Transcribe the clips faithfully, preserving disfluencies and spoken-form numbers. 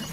Yes!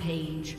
Page.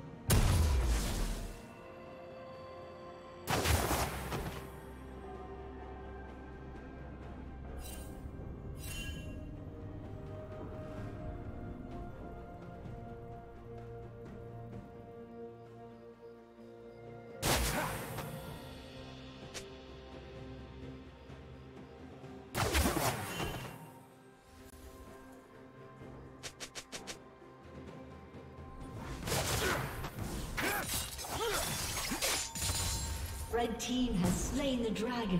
Red team has slain the dragon.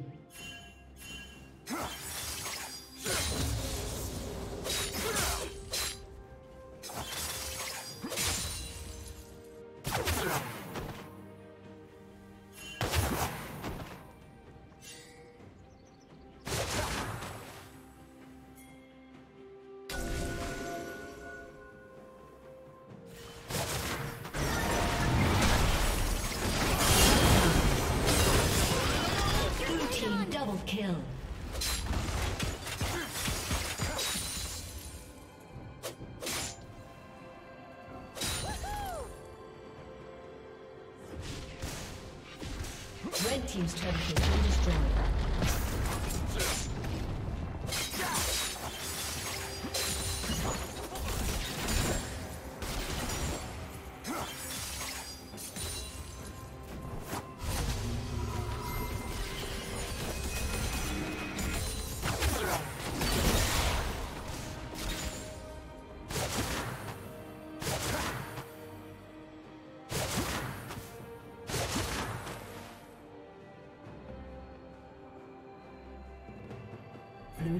Kill. Red team's turret has been destroyed. Blue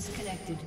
disconnected.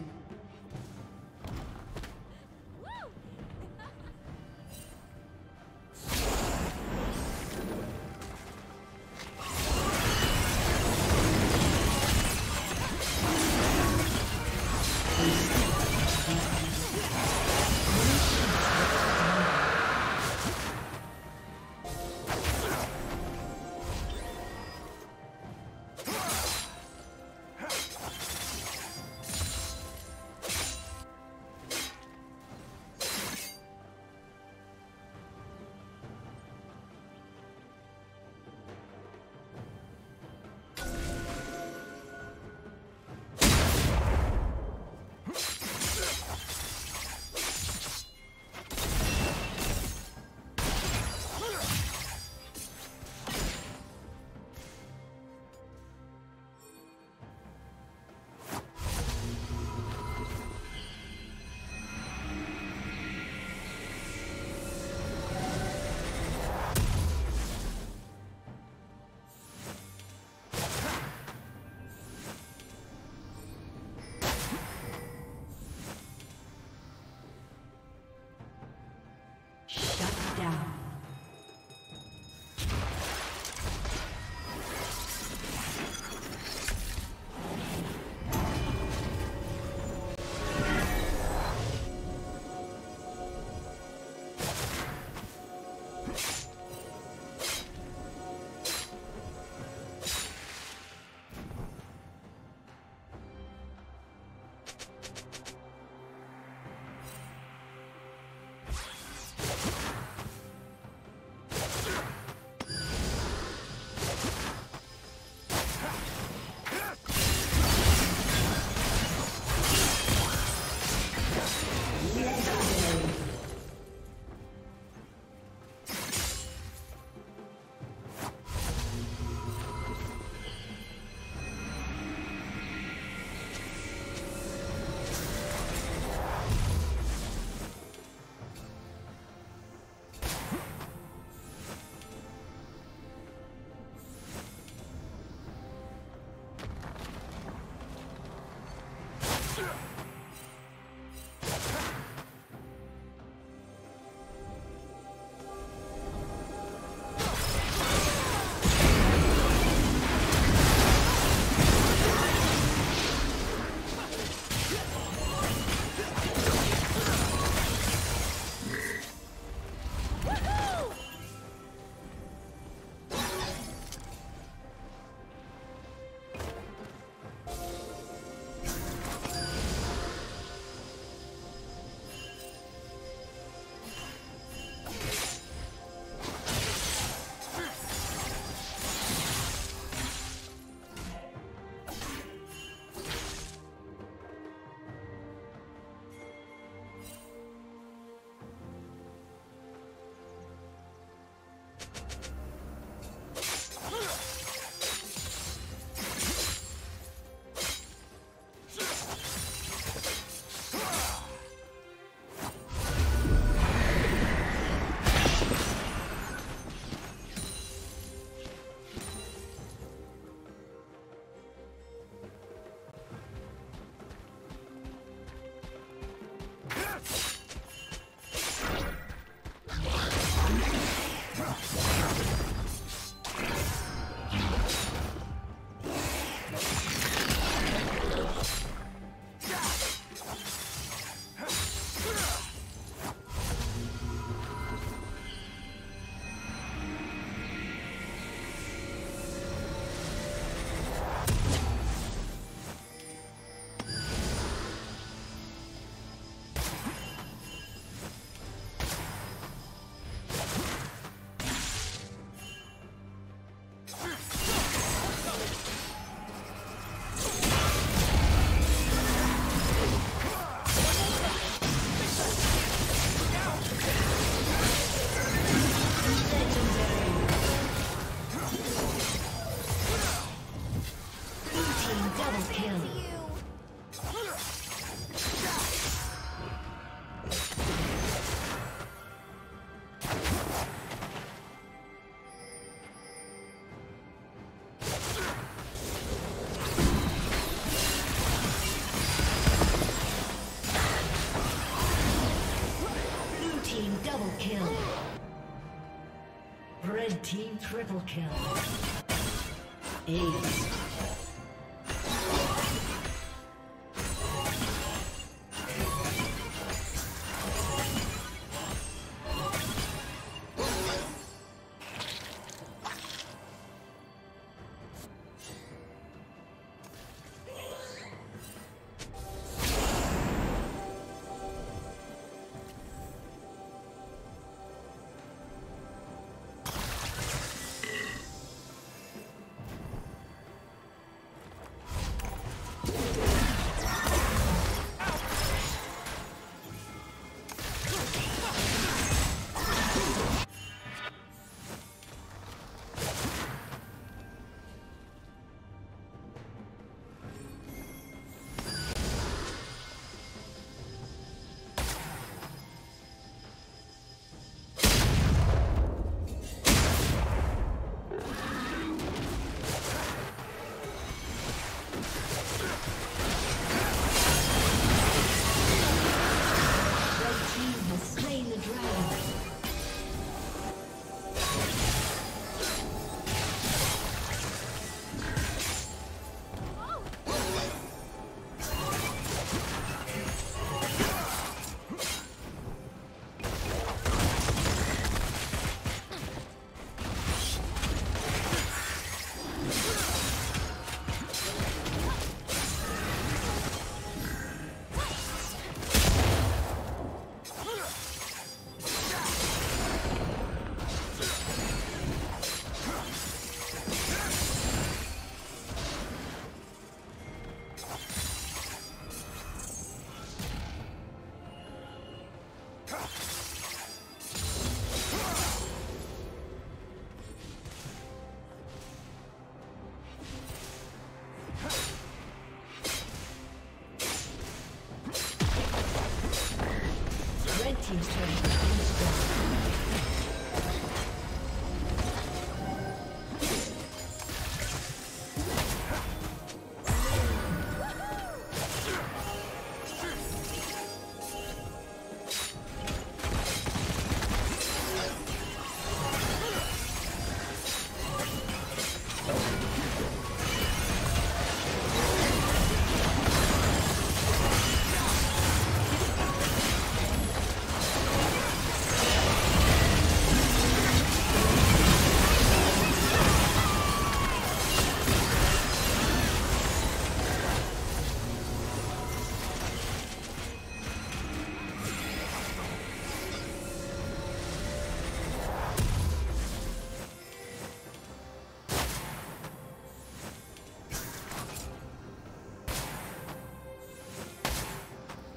Red team triple kill. Ace.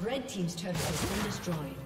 Red team's turret has been destroyed.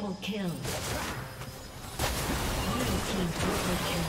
Double kill. Blue team double kill.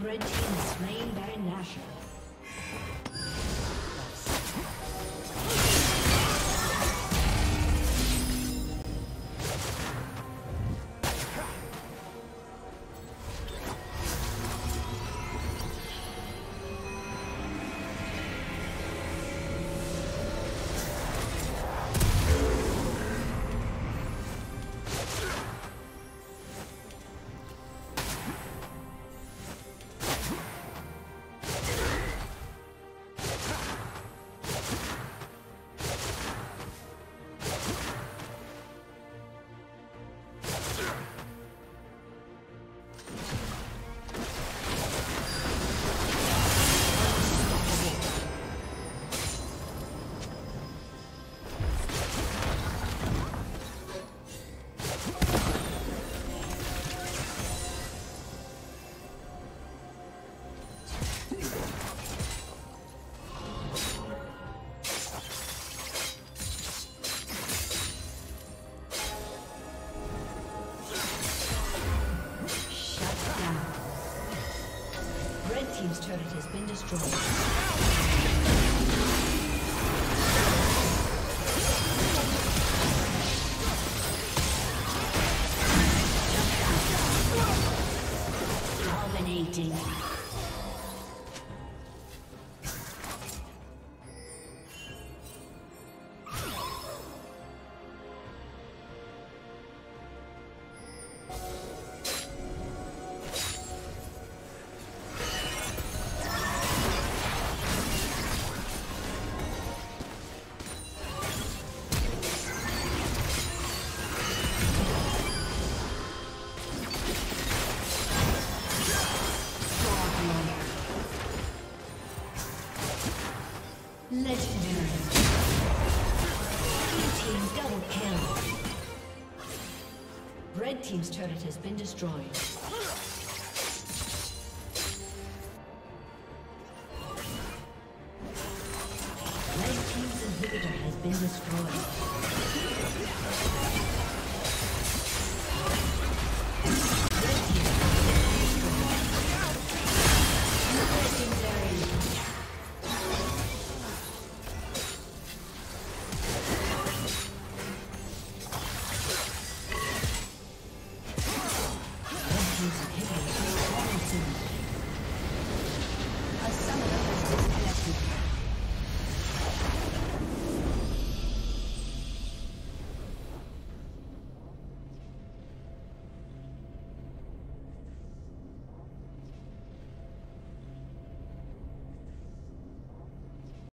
Red team slain Domination. Team's turret has been destroyed. Red team's turret has been destroyed. Red team's inhibitor has been destroyed.